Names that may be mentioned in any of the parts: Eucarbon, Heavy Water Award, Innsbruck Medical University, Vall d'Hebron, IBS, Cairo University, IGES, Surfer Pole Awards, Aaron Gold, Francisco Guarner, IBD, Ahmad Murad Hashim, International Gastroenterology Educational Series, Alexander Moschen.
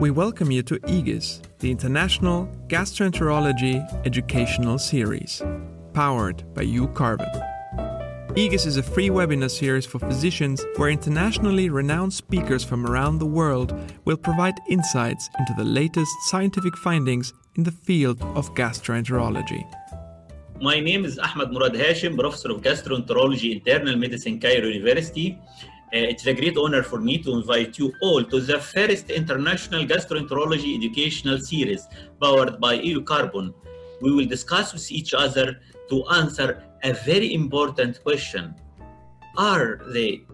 We welcome you to IGES, the International Gastroenterology Educational Series, powered by Eucarbon. IGES is a free webinar series for physicians where internationally renowned speakers from around the world will provide insights into the latest scientific findings in the field of gastroenterology. My name is Ahmad Murad Hashim, Professor of Gastroenterology, Internal Medicine, Cairo University. It's a great honor for me to invite you all to the first International Gastroenterology Educational Series powered by Eucarbon. We will discuss with each other to answer a very important question. Are the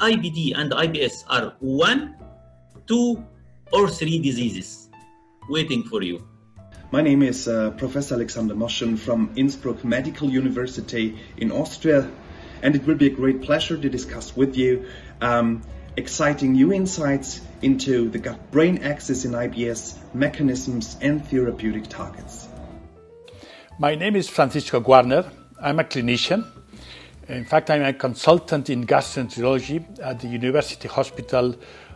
IBD and IBS are 1, 2, or 3 diseases? Waiting for you. My name is Professor Alexander Moschen from Innsbruck Medical University in Austria, and it will be a great pleasure to discuss with you exciting new insights into the gut-brain axis in IBS, mechanisms and therapeutic targets. My name is Francisco Guarner. I'm a clinician. In fact, I'm a consultant in gastroenterology at the University Hospital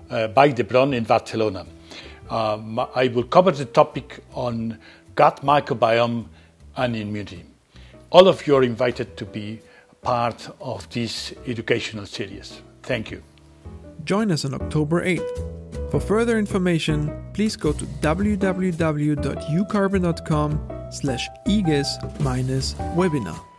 Vall d'Hebron in Barcelona. I will cover the topic on gut microbiome and immunity. All of you are invited to be part of this educational series. Thank you. Join us on October 8th. For further information, please go to www.eucarbon.com/IGES-webinar.